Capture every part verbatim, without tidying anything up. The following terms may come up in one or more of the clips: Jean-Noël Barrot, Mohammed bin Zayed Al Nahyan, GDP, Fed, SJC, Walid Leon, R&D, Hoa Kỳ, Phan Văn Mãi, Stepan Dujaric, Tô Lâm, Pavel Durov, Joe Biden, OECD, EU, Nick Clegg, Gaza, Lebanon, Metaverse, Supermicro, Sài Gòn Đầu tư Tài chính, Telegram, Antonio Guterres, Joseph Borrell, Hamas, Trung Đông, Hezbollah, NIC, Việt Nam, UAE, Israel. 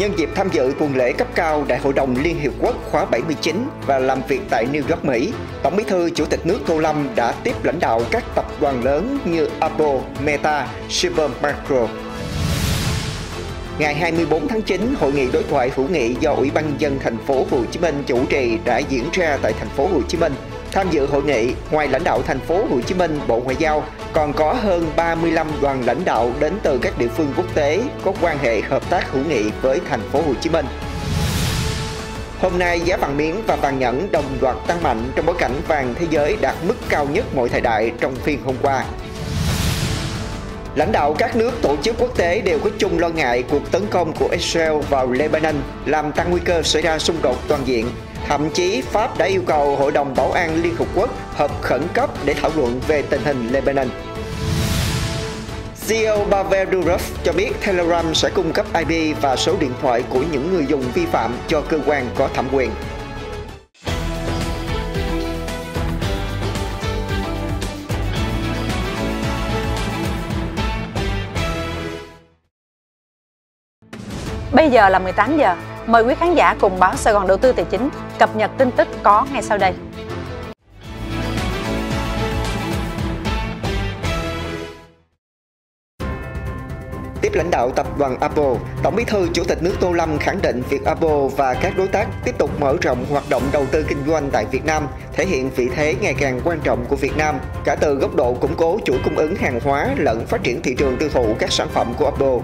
nhân dịp tham dự tuần lễ cấp cao Đại hội đồng Liên Hiệp Quốc khóa bảy mươi chín và làm việc tại New York, Mỹ, Tổng bí thư Chủ tịch nước Tô Lâm đã tiếp lãnh đạo các tập đoàn lớn như Apple, Meta, Supermicro. Ngày hai mươi bốn tháng chín, hội nghị đối thoại hữu nghị do Ủy ban nhân dân thành phố Hồ Chí Minh chủ trì đã diễn ra tại thành phố Hồ Chí Minh. Tham dự hội nghị, ngoài lãnh đạo thành phố Hồ Chí Minh, Bộ Ngoại giao còn có hơn ba mươi lăm đoàn lãnh đạo đến từ các địa phương quốc tế có quan hệ hợp tác hữu nghị với thành phố Hồ Chí Minh. Hôm nay, giá vàng miếng và vàng nhẫn đồng loạt tăng mạnh trong bối cảnh vàng thế giới đạt mức cao nhất mọi thời đại trong phiên hôm qua. Lãnh đạo các nước tổ chức quốc tế đều có chung lo ngại cuộc tấn công của Israel vào Lebanon làm tăng nguy cơ xảy ra xung đột toàn diện. Thậm chí, Pháp đã yêu cầu Hội đồng Bảo an Liên Hợp Quốc họp khẩn cấp để thảo luận về tình hình Lebanon. xê e ô Pavel Durov cho biết Telegram sẽ cung cấp i pê và số điện thoại của những người dùng vi phạm cho cơ quan có thẩm quyền. Bây giờ là mười tám giờ. Mời quý khán giả cùng báo Sài Gòn Đầu tư Tài chính cập nhật tin tức có ngay sau đây. Tiếp lãnh đạo tập đoàn Apple, Tổng bí thư Chủ tịch nước Tô Lâm khẳng định việc Apple và các đối tác tiếp tục mở rộng hoạt động đầu tư kinh doanh tại Việt Nam, thể hiện vị thế ngày càng quan trọng của Việt Nam, cả từ góc độ củng cố chuỗi cung ứng hàng hóa lẫn phát triển thị trường tiêu thụ các sản phẩm của Apple.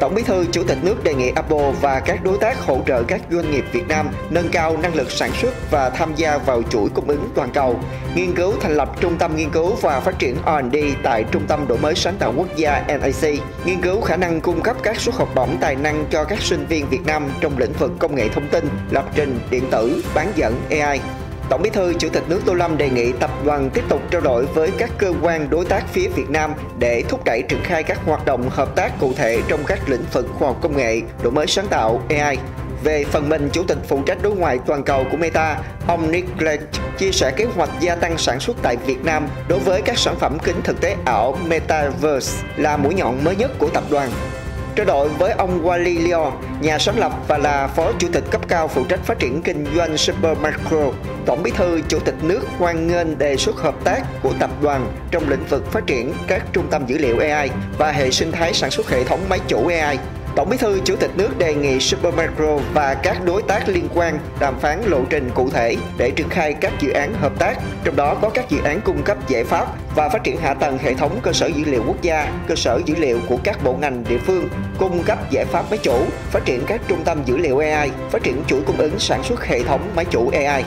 Tổng bí thư Chủ tịch nước đề nghị Apple và các đối tác hỗ trợ các doanh nghiệp Việt Nam nâng cao năng lực sản xuất và tham gia vào chuỗi cung ứng toàn cầu, nghiên cứu thành lập Trung tâm Nghiên cứu và Phát triển R and D tại Trung tâm Đổi mới Sáng tạo Quốc gia N I C, nghiên cứu khả năng cung cấp các suất học bổng tài năng cho các sinh viên Việt Nam trong lĩnh vực công nghệ thông tin, lập trình, điện tử, bán dẫn, A I. Tổng bí thư Chủ tịch nước Tô Lâm đề nghị tập đoàn tiếp tục trao đổi với các cơ quan đối tác phía Việt Nam để thúc đẩy triển khai các hoạt động hợp tác cụ thể trong các lĩnh vực khoa học công nghệ, đổi mới sáng tạo, A I. Về phần mình, Chủ tịch phụ trách đối ngoại toàn cầu của Meta, ông Nick Clegg chia sẻ kế hoạch gia tăng sản xuất tại Việt Nam đối với các sản phẩm kính thực tế ảo Metaverse là mũi nhọn mới nhất của tập đoàn. Trao đổi với ông Walid Leon, nhà sáng lập và là Phó Chủ tịch cấp cao phụ trách phát triển kinh doanh Supermicro, Tổng bí thư Chủ tịch nước hoan nghênh đề xuất hợp tác của tập đoàn trong lĩnh vực phát triển các trung tâm dữ liệu A I và hệ sinh thái sản xuất hệ thống máy chủ A I. Tổng bí thư Chủ tịch nước đề nghị Supermicro và các đối tác liên quan đàm phán lộ trình cụ thể để triển khai các dự án hợp tác, trong đó có các dự án cung cấp giải pháp và phát triển hạ tầng hệ thống cơ sở dữ liệu quốc gia, cơ sở dữ liệu của các bộ ngành địa phương, cung cấp giải pháp máy chủ, phát triển các trung tâm dữ liệu A I, phát triển chuỗi cung ứng sản xuất hệ thống máy chủ A I.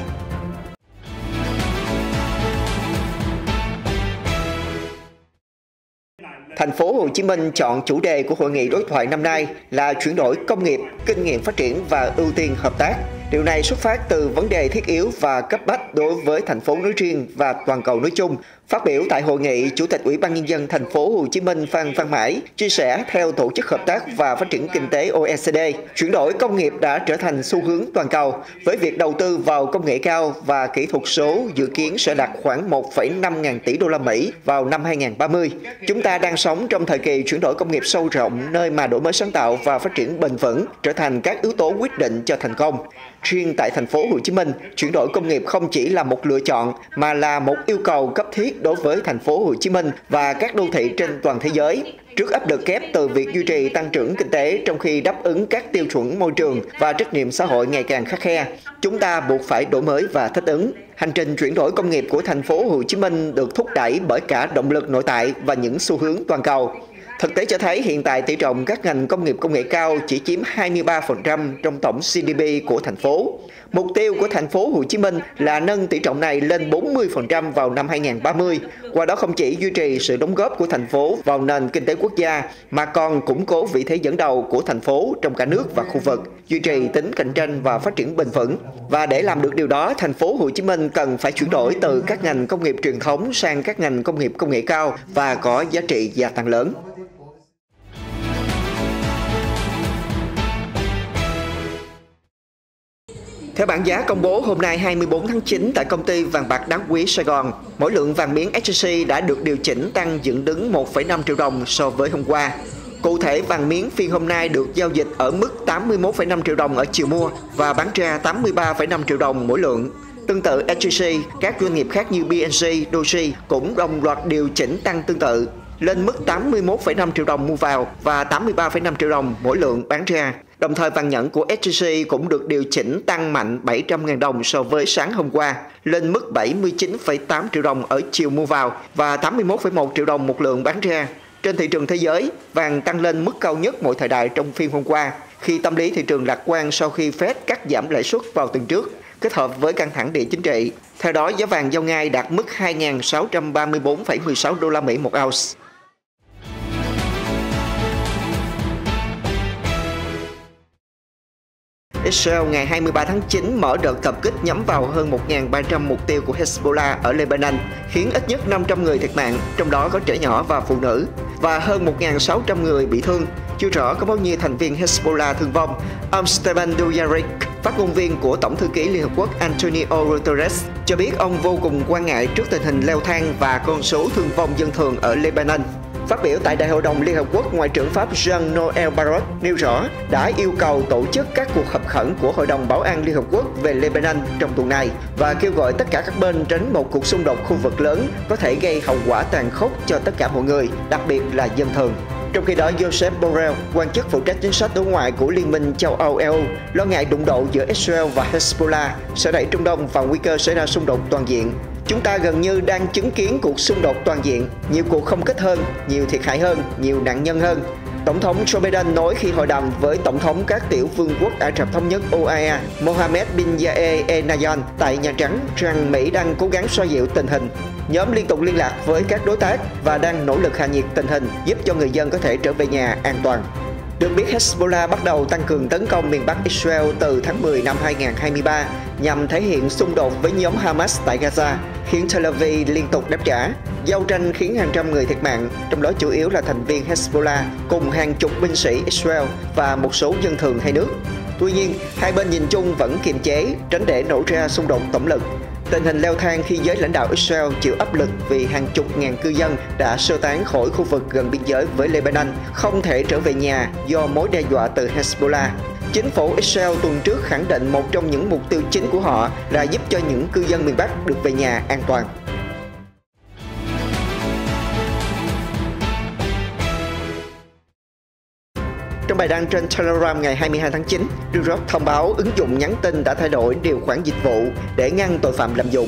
Thành phố Hồ Chí Minh chọn chủ đề của hội nghị đối thoại năm nay là chuyển đổi công nghiệp, kinh nghiệm phát triển và ưu tiên hợp tác. Điều này xuất phát từ vấn đề thiết yếu và cấp bách đối với thành phố nói riêng và toàn cầu nói chung. Phát biểu tại hội nghị, Chủ tịch Ủy ban nhân dân thành phố Hồ Chí Minh Phan Văn Mãi chia sẻ theo Tổ chức Hợp tác và Phát triển Kinh tế O E C D, chuyển đổi công nghiệp đã trở thành xu hướng toàn cầu với việc đầu tư vào công nghệ cao và kỹ thuật số dự kiến sẽ đạt khoảng một phẩy năm ngàn tỷ đô la Mỹ vào năm hai nghìn không trăm ba mươi. Chúng ta đang sống trong thời kỳ chuyển đổi công nghiệp sâu rộng nơi mà đổi mới sáng tạo và phát triển bền vững trở thành các yếu tố quyết định cho thành công. Riêng tại thành phố Hồ Chí Minh, chuyển đổi công nghiệp không chỉ là một lựa chọn mà là một yêu cầu cấp thiết đối với thành phố Hồ Chí Minh và các đô thị trên toàn thế giới. Trước áp lực kép từ việc duy trì tăng trưởng kinh tế trong khi đáp ứng các tiêu chuẩn môi trường và trách nhiệm xã hội ngày càng khắt khe, chúng ta buộc phải đổi mới và thích ứng. Hành trình chuyển đổi công nghiệp của thành phố Hồ Chí Minh được thúc đẩy bởi cả động lực nội tại và những xu hướng toàn cầu. Thực tế cho thấy hiện tại tỷ trọng các ngành công nghiệp công nghệ cao chỉ chiếm hai mươi ba phần trăm trong tổng G D P của thành phố. Mục tiêu của thành phố Hồ Chí Minh là nâng tỷ trọng này lên bốn mươi phần trăm vào năm hai nghìn không trăm ba mươi, qua đó không chỉ duy trì sự đóng góp của thành phố vào nền kinh tế quốc gia mà còn củng cố vị thế dẫn đầu của thành phố trong cả nước và khu vực, duy trì tính cạnh tranh và phát triển bền vững. Và để làm được điều đó, thành phố Hồ Chí Minh cần phải chuyển đổi từ các ngành công nghiệp truyền thống sang các ngành công nghiệp công nghệ cao và có giá trị gia tăng lớn. Theo bảng giá công bố hôm nay hai mươi bốn tháng chín tại công ty vàng bạc đá quý Sài Gòn, mỗi lượng vàng miếng S J C đã được điều chỉnh tăng dựng đứng một phẩy năm triệu đồng so với hôm qua. Cụ thể, vàng miếng phiên hôm nay được giao dịch ở mức tám mươi mốt phẩy năm triệu đồng ở chiều mua và bán ra tám mươi ba phẩy năm triệu đồng mỗi lượng. Tương tự ét gi xê, các doanh nghiệp khác như bê en xê, đê ô gi i cũng đồng loạt điều chỉnh tăng tương tự, lên mức tám mươi mốt phẩy năm triệu đồng mua vào và tám mươi ba phẩy năm triệu đồng mỗi lượng bán ra. Đồng thời, vàng nhẫn của ét gi xê cũng được điều chỉnh tăng mạnh bảy trăm nghìn đồng so với sáng hôm qua, lên mức bảy mươi chín phẩy tám triệu đồng ở chiều mua vào và tám mươi mốt phẩy một triệu đồng một lượng bán ra. Trên thị trường thế giới, vàng tăng lên mức cao nhất mọi thời đại trong phiên hôm qua, khi tâm lý thị trường lạc quan sau khi Fed cắt giảm lãi suất vào tuần trước, kết hợp với căng thẳng địa chính trị. Theo đó, giá vàng giao ngay đạt mức hai nghìn sáu trăm ba mươi tư phẩy mười sáu đô la Mỹ một ounce. Israel ngày hai mươi ba tháng chín mở đợt tập kích nhắm vào hơn một nghìn ba trăm mục tiêu của Hezbollah ở Lebanon, khiến ít nhất năm trăm người thiệt mạng, trong đó có trẻ nhỏ và phụ nữ, và hơn một nghìn sáu trăm người bị thương. Chưa rõ có bao nhiêu thành viên Hezbollah thương vong, ông Stepan Dujaric, phát ngôn viên của Tổng thư ký Liên Hợp Quốc Antonio Guterres, cho biết ông vô cùng quan ngại trước tình hình leo thang và con số thương vong dân thường ở Lebanon. Phát biểu tại Đại hội đồng Liên Hợp Quốc, Ngoại trưởng Pháp Jean-Noël Barrot nêu rõ đã yêu cầu tổ chức các cuộc họp khẩn của Hội đồng Bảo an Liên Hợp Quốc về Lebanon trong tuần này và kêu gọi tất cả các bên tránh một cuộc xung đột khu vực lớn có thể gây hậu quả tàn khốc cho tất cả mọi người, đặc biệt là dân thường. Trong khi đó, Joseph Borrell, quan chức phụ trách chính sách đối ngoại của Liên minh châu Âu e u, lo ngại đụng độ giữa Israel và Hezbollah sẽ đẩy Trung Đông vào nguy cơ xảy ra xung đột toàn diện. Chúng ta gần như đang chứng kiến cuộc xung đột toàn diện, nhiều cuộc không kích hơn, nhiều thiệt hại hơn, nhiều nạn nhân hơn. Tổng thống Joe Biden nói khi hội đàm với Tổng thống các tiểu vương quốc Ả Rập Thống nhất U A E Mohammed bin Zayed Al Nahyan tại Nhà Trắng rằng Mỹ đang cố gắng xoa dịu tình hình. Nhóm liên tục liên lạc với các đối tác và đang nỗ lực hạ nhiệt tình hình, giúp cho người dân có thể trở về nhà an toàn. Được biết, Hezbollah bắt đầu tăng cường tấn công miền Bắc Israel từ tháng mười năm hai nghìn không trăm hai mươi ba nhằm thể hiện xung đột với nhóm Hamas tại Gaza, khiến Tel Aviv liên tục đáp trả. Giao tranh khiến hàng trăm người thiệt mạng, trong đó chủ yếu là thành viên Hezbollah cùng hàng chục binh sĩ Israel và một số dân thường hai nước. Tuy nhiên, hai bên nhìn chung vẫn kiềm chế, tránh để nổ ra xung đột tổng lực. Tình hình leo thang khi giới lãnh đạo Israel chịu áp lực vì hàng chục ngàn cư dân đã sơ tán khỏi khu vực gần biên giới với Lebanon, không thể trở về nhà do mối đe dọa từ Hezbollah. Chính phủ Israel tuần trước khẳng định một trong những mục tiêu chính của họ là giúp cho những cư dân miền Bắc được về nhà an toàn. Trong bài đăng trên Telegram ngày hai mươi hai tháng chín, Durov thông báo ứng dụng nhắn tin đã thay đổi điều khoản dịch vụ để ngăn tội phạm lạm dụng.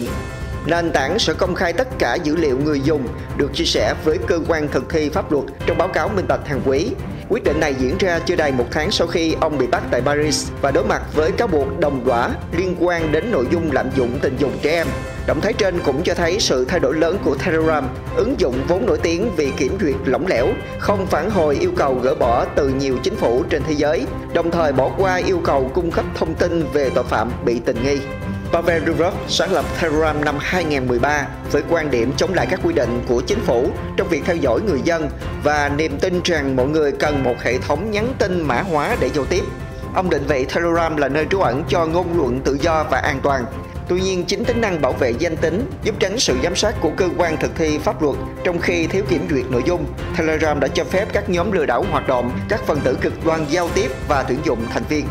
Nền tảng sẽ công khai tất cả dữ liệu người dùng được chia sẻ với cơ quan thực thi pháp luật trong báo cáo minh bạch hàng quý. Quyết định này diễn ra chưa đầy một tháng sau khi ông bị bắt tại Paris và đối mặt với cáo buộc đồng lõa liên quan đến nội dung lạm dụng tình dục trẻ em. Động thái trên cũng cho thấy sự thay đổi lớn của Telegram, ứng dụng vốn nổi tiếng vì kiểm duyệt lỏng lẻo, không phản hồi yêu cầu gỡ bỏ từ nhiều chính phủ trên thế giới, đồng thời bỏ qua yêu cầu cung cấp thông tin về tội phạm bị tình nghi. Pavel Durov sáng lập Telegram năm hai nghìn không trăm mười ba với quan điểm chống lại các quy định của chính phủ trong việc theo dõi người dân và niềm tin rằng mọi người cần một hệ thống nhắn tin mã hóa để giao tiếp. Ông định vị Telegram là nơi trú ẩn cho ngôn luận tự do và an toàn. Tuy nhiên, chính tính năng bảo vệ danh tính giúp tránh sự giám sát của cơ quan thực thi pháp luật, trong khi thiếu kiểm duyệt nội dung, Telegram đã cho phép các nhóm lừa đảo hoạt động, các phần tử cực đoan giao tiếp và tuyển dụng thành viên.